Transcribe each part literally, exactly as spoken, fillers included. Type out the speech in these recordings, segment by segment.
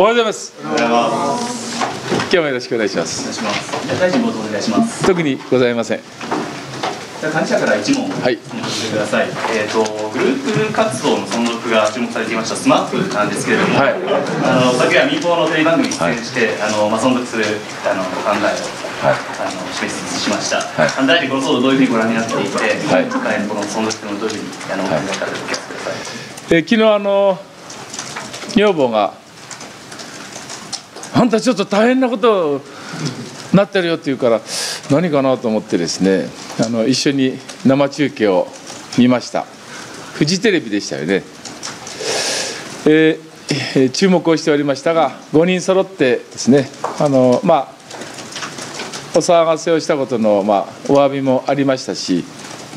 おはようございます。おはようございます。今日もよろしくお願いします。お願いします。大臣冒頭お願いします。特にございません。じゃあ、幹事社から一問。はい。お答えください。えっと、グループ活動の存続が注目されていましたスマップなんですけれども。はい。あの、昨夜民放のテレビ番組に出演して、あの、まあ、存続する、あの、考えを。はい、あの示しました。はい、大臣この騒動どういうふうにご覧になっていて、はい、今回のこの存続のどういうふうにあの考え方でお聞かせください。えー、昨日あの女房があんたちょっと大変なことになってるよって言うから何かなと思ってですね、あの一緒に生中継を見ました。フジテレビでしたよね。えー、注目をしておりましたが、ごにん揃ってですね、あのまあ。お騒がせをしたことの、まあ、お詫びもありましたし、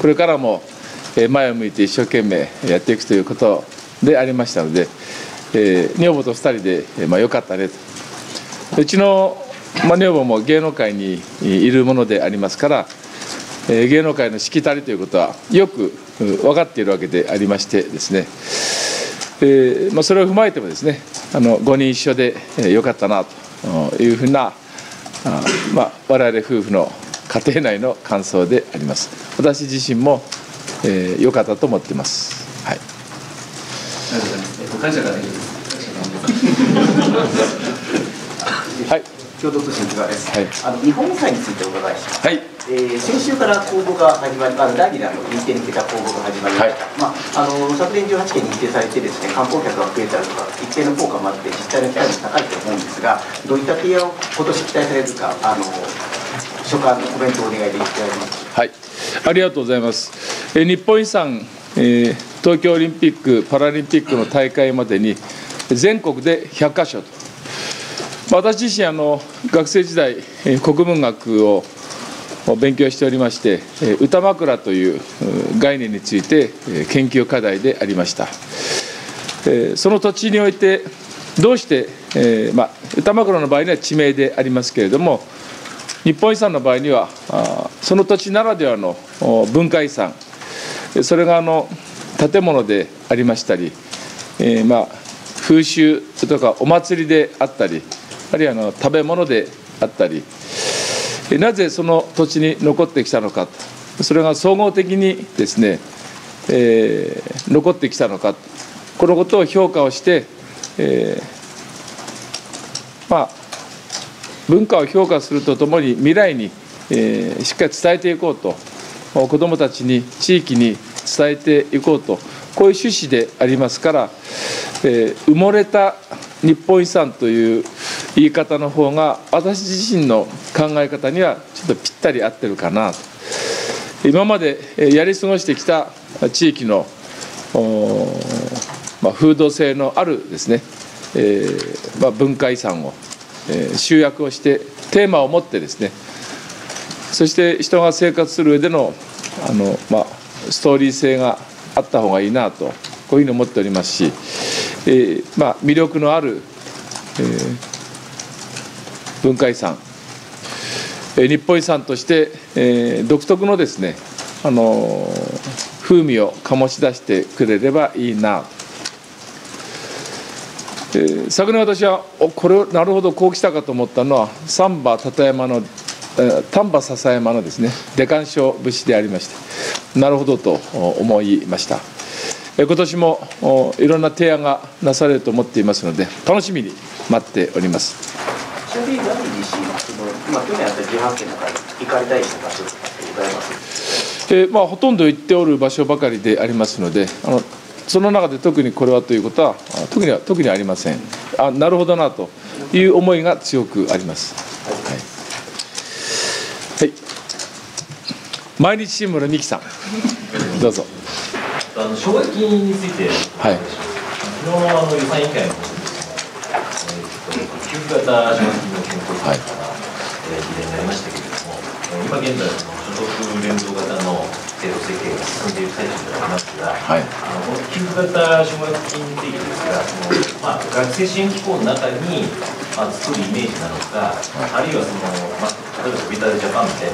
これからも前を向いて一生懸命やっていくということでありましたので、えー、女房とふたりで、まあ、よかったねと。うちの、まあ、女房も芸能界にいるものでありますから、えー、芸能界のしきたりということはよく分かっているわけでありましてですね、えーまあ、それを踏まえてもですね、あのごにん一緒でよかったなというふうな、あまあ、我々夫婦の家庭内の感想であります。私自身も良、えー、かったと思ってます。はい。はい。共同通信のです。はい。あの日本祭についてお伺いします。はい。えー、先週から公募が始まり、あの第二弾の認定に向けた公募が始まりました。はい、まああの昨年じゅうはちけん認定されてですね、観光客が増えたりとか一定の効果もあって実態の期待も高いと思うんですが、どういった提案を今年期待されるか、あの所感のコメントをお願いできたらと思います。はい、ありがとうございます。えー、日本遺産、えー、東京オリンピックパラリンピックの大会までに全国でひゃっかしょと。私自身あの学生時代、えー、国文学を勉強しておりまして、歌枕という概念について研究課題でありました。その土地においてどうして、まあ、歌枕の場合には地名でありますけれども、日本遺産の場合にはその土地ならではの文化遺産、それがあの建物でありましたり、まあ、風習とかお祭りであったり、あるいはあの食べ物であったり、なぜその土地に残ってきたのか、それが総合的にですね、えー、残ってきたのか、このことを評価をして、えーまあ、文化を評価するとともに未来に、えー、しっかり伝えていこうと、子どもたちに地域に伝えていこうと、こういう趣旨でありますから、えー、埋もれた日本遺産という言い方の方が私自身の考え方にはちょっとぴったり合ってるかなと。今までやり過ごしてきた地域の、まあ、風土性のあるですね、えーまあ、文化遺産を、えー、集約をしてテーマを持ってですね、そして人が生活する上での、あの、まあ、ストーリー性があった方がいいなと、こういうふうに思っておりますし、えーまあ、魅力のある、えー文化遺産、日本遺産として、えー、独特のですね、あのー、風味を醸し出してくれればいいな、えー、昨年私はおこれをなるほどこう来たかと思ったのは丹波篠山の、えー、丹波篠山のですね出鑑賞節でありまして、なるほどと思いました。えー、今年もおいろんな提案がなされると思っていますので楽しみに待っております。ちなみに大臣自身はその、まあ、去年あったじゅうはちけんの中に行かれたい場所ってございます、えーまあ、ほとんど行っておる場所ばかりでありますので、あのその中で特にこれはということは特には特にありません。あ、なるほどなという思いが強くあります。はい。はい、毎日新聞の三木さん、どうぞ。あの奨学金について、はい。昨日のあの予算委員会の。給付型奨学金の検討会から、えー、議題になりましたけれども、今現在、その所得税の減税というのは、連動型の制度設計が進んでいる最中でありますが、はい、あのこの給付型奨学金についてですが、そのまあ、学生支援機構の中に、まあ、作るイメージなのか、あるいはその、まあ、例えば、ビタルジャパンみたいな、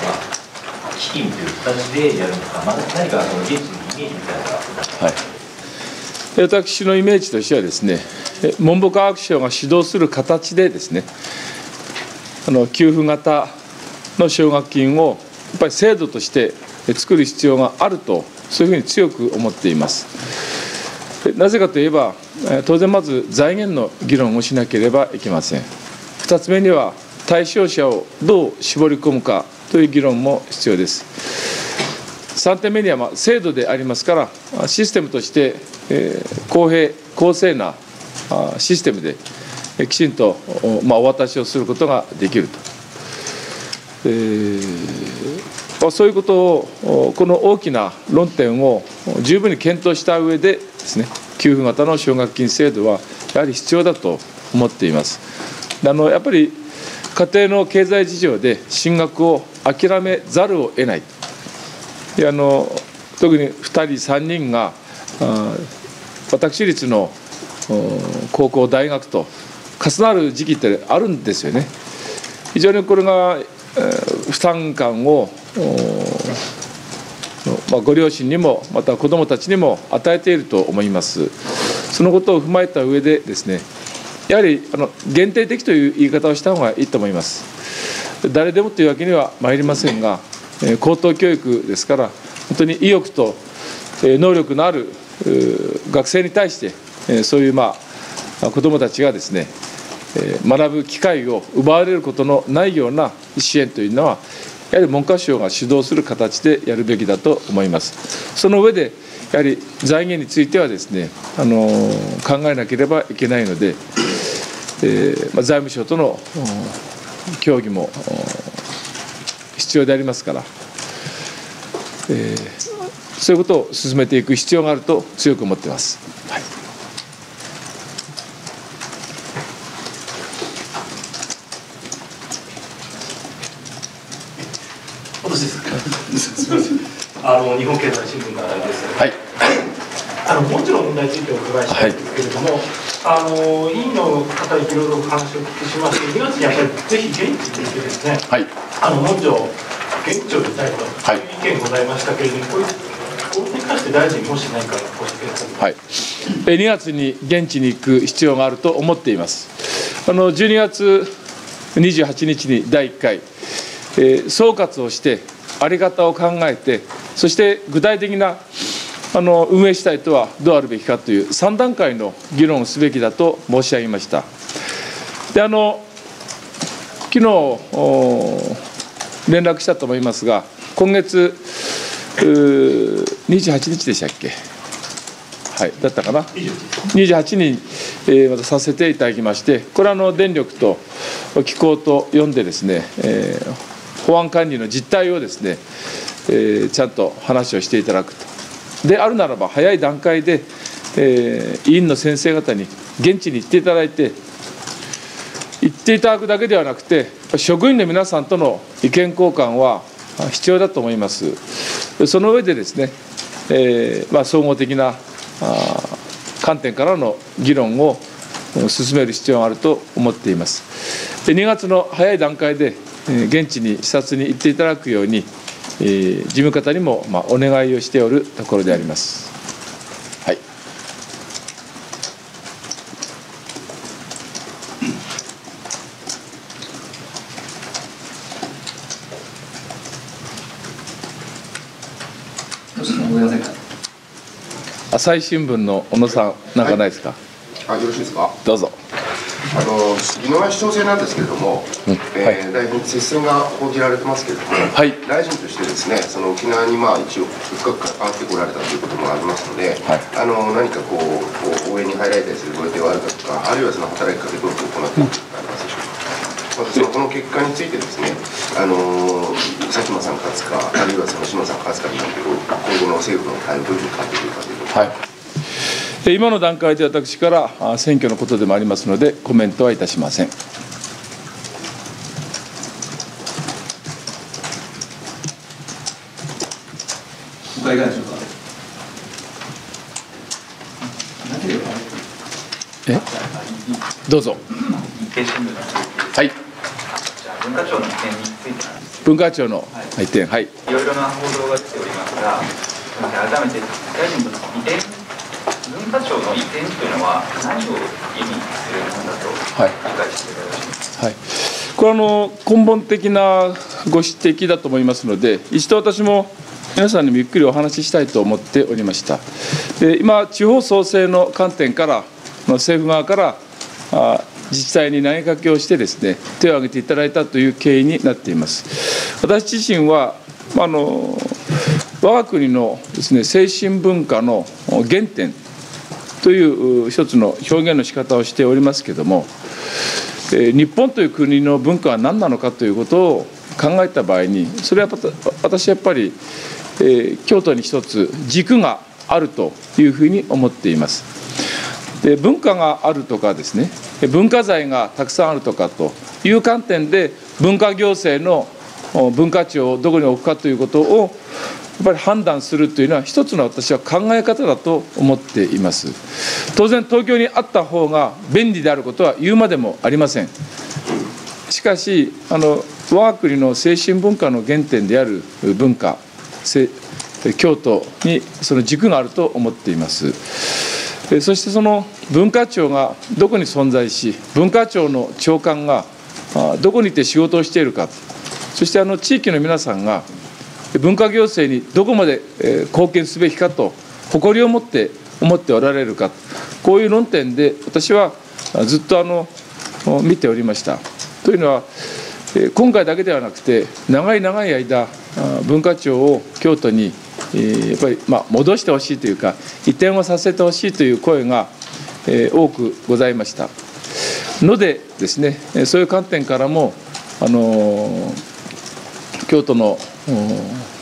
まあ、基金という形でやるのか、まあ、何かその現地のイメージみたいなのがあるのか。はい、私のイメージとしてはですね、文部科学省が指導する形でですね、あの給付型の奨学金をやっぱり制度として作る必要があると、そういうふうに強く思っています。なぜかといえば、当然まず財源の議論をしなければいけません。ふたつめには対象者をどう絞り込むかという議論も必要です。さんてんめにはまあ制度でありますから、システムとして公平公正なシステムできちんとまあお渡しをすることができると、えー、そういうことを、この大きな論点を十分に検討した上でですね、給付型の奨学金制度はやはり必要だと思っています。あのやっぱり家庭の経済事情で進学を諦めざるを得ない、であの特にふたりさんにんが私立の高校大学と重なる時期ってあるんですよね。非常にこれが負担感をご両親にもまた子どもたちにも与えていると思います。そのことを踏まえた上でですね、やはりあの限定的という言い方をした方がいいと思います。誰でもというわけには参りませんが、高等教育ですから、本当に意欲と能力のある学生に対して、そういうまあ子どもたちがですね、学ぶ機会を奪われることのないような支援というのは、やはり文科省が主導する形でやるべきだと思います。その上で、やはり財源についてはですね、あの考えなければいけないので、えー、財務省との協議も必要でありますから、えー、そういうことを進めていく必要があると強く思っています。はい、あの日本経済新聞からです。はい、あのもちろん問題についてお伺いしたいんですけれども、はい、あの委員の方にいろいろお話をお聞きしまして、にがつにやっぱりぜひ現地で行ってですね、はい、あの文書現地を出たいという意見ございましたけれども、これこれに関して大臣もし何かご指摘ください。はい、にがつに現地に行く必要があると思っています。あのじゅうにがつにじゅうはちにちにだいいっかい、えー、総括をしてあり方を考えて、そして具体的なあの運営主体とはどうあるべきかというさんだんかいの議論をすべきだと申し上げました。であの昨日連絡したと思いますが、今月にじゅうはちにちでしたっけ、はい、だったかな、にじゅうはちにちに、えー、またさせていただきまして、これはあの電力と気候と呼んでですね、えー、保安管理の実態をですね、えー、ちゃんと話をしていただくと。であるならば早い段階で、えー、委員の先生方に現地に行っていただいて、行っていただくだけではなくて、職員の皆さんとの意見交換は必要だと思います。その上でですね、えーまあ、総合的な観点からの議論を進める必要があると思っています。でにがつの早い段階で、えー、現地に視察に行っていただくように、えー、事務方にも、まあ、お願いをしておるところであります。はい。朝日新聞の小野さん、なんかないですか。はい、あ、よろしいですか。どうぞ。あの宜野湾市長選なんですけれども、大臣接戦が報じられてますけれども、はい、大臣としてですね、その沖縄にまあ一応深く関わってこられたということもありますので、はい、あの何かこう応援に入られたりするご予定はあるかとか、あるいはその働きかけ等々を行っているかありますでしょうか。またそのこの結果についてですね、あの佐喜眞さん勝つか、あるいはその島さん勝つかという今後の政府の対応をどういうふうに考えているかということです。はい、今の段階で私から選挙のことでもありますので、コメントはいたしません。他いかがでしょうか。え、どうぞ。はい。文化庁の移転についてなんですけど。文化庁の移転、はい。いろいろな報道が出ておりますが、改めて大臣の移転。文化課長の移転というのは何を意味するものだと理解していただきますか。はいはい、これはあの根本的なご指摘だと思いますので、一度私も皆さんにもゆっくりお話ししたいと思っておりました。で、今地方創生の観点から政府側からあ自治体に投げかけをしてですね、手を挙げていただいたという経緯になっています。私自身はあの我が国のですね、精神文化の原点という一つの表現の仕方をしておりますけれども、日本という国の文化は何なのかということを考えた場合に、それは私やっぱり京都に一つ軸があるというふうに思っています。で、文化があるとかですね、文化財がたくさんあるとかという観点で文化行政の文化庁をどこに置くかということをやっぱり判断するというのは一つの私は考え方だと思っています。当然東京にあった方が便利であることは言うまでもありません。しかしあの我が国の精神文化の原点である文化京都にその軸があると思っています。そしてその文化庁がどこに存在し、文化庁の長官がどこにいて仕事をしているか、そしてあの地域の皆さんが文化行政にどこまで貢献すべきかと誇りを持って思っておられるか、こういう論点で私はずっとあの見ておりました。というのは今回だけではなくて長い長い間文化庁を京都にやっぱりまあ戻してほしいというか移転をさせてほしいという声が多くございましたのでですね、そういう観点からもあの京都の、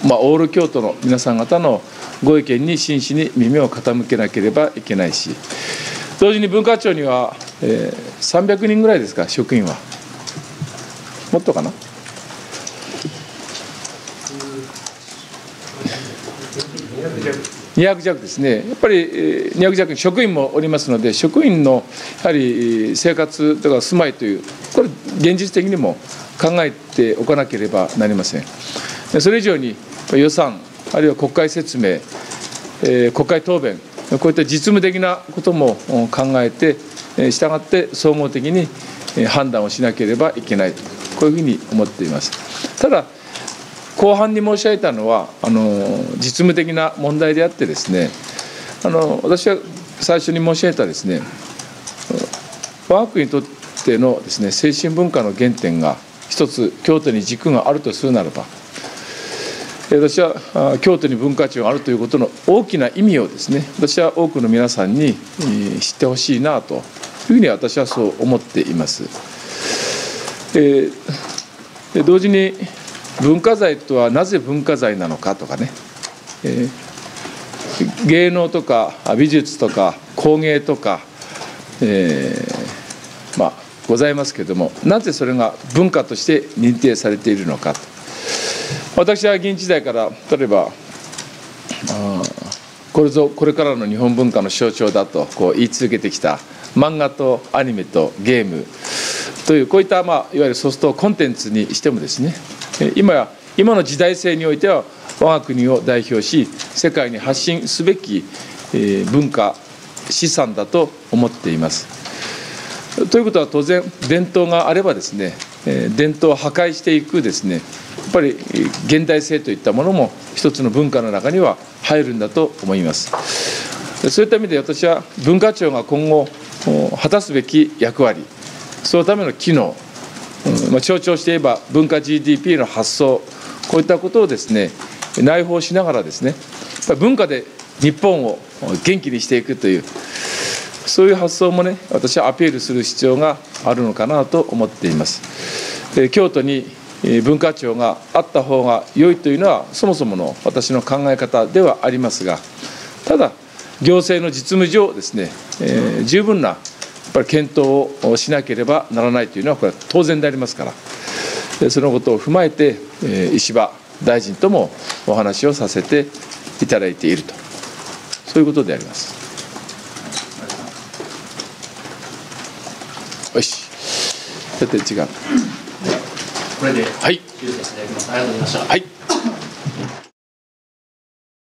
まあ、オール京都の皆さん方のご意見に真摯に耳を傾けなければいけないし、同時に文化庁には、えー、さんびゃくにんぐらいですか、職員は。もっとかな、にひゃくじゃくですね。やっぱりにひゃくじゃく職員もおりますので、職員のやはり生活とか住まいという、これ現実的にも考えておかなければなりません。それ以上に予算、あるいは国会説明、国会答弁、こういった実務的なことも考えて、したがって総合的に判断をしなければいけないと、こういうふうに思っています。ただ後半に申し上げたのはあの実務的な問題であってですね、あの私は最初に申し上げたですね、我が国にとってのですね、精神文化の原点が一つ京都に軸があるとするならば、私は京都に文化庁があるということの大きな意味をですね、私は多くの皆さんに知ってほしいなというふうに私はそう思っています。えー、同時に文化財とはなぜ文化財なのかとかね、えー、芸能とか美術とか工芸とか、えー、まあございますけれども、なぜそれが文化として認定されているのかと。私は議員時代から例えばあこれぞこれからの日本文化の象徴だとこう言い続けてきた漫画とアニメとゲームというこういった、まあ、いわゆるソフトコンテンツにしてもですね、今や今の時代性においては我が国を代表し世界に発信すべき文化資産だと思っています。ということは当然伝統があればですね、伝統を破壊していくですね、やっぱり現代性といったものも一つの文化の中には入るんだと思います。そういった意味で私は文化庁が今後果たすべき役割、そのための機能、まあ、象徴していえば文化 ジーディーピー の発想、こういったことをですね、内包しながらですね、文化で日本を元気にしていくというそういう発想もね、私はアピールする必要があるのかなと思っています。京都に文化庁があった方が良いというのはそもそもの私の考え方ではありますが、ただ行政の実務上ですね、えー、十分なやっぱり検討をしなければならないというのはこれは当然でありますから、そのことを踏まえて石破大臣ともお話をさせていただいていると、そういうことであります。よし、さて時間これで、はい、ありがとうございました。はい。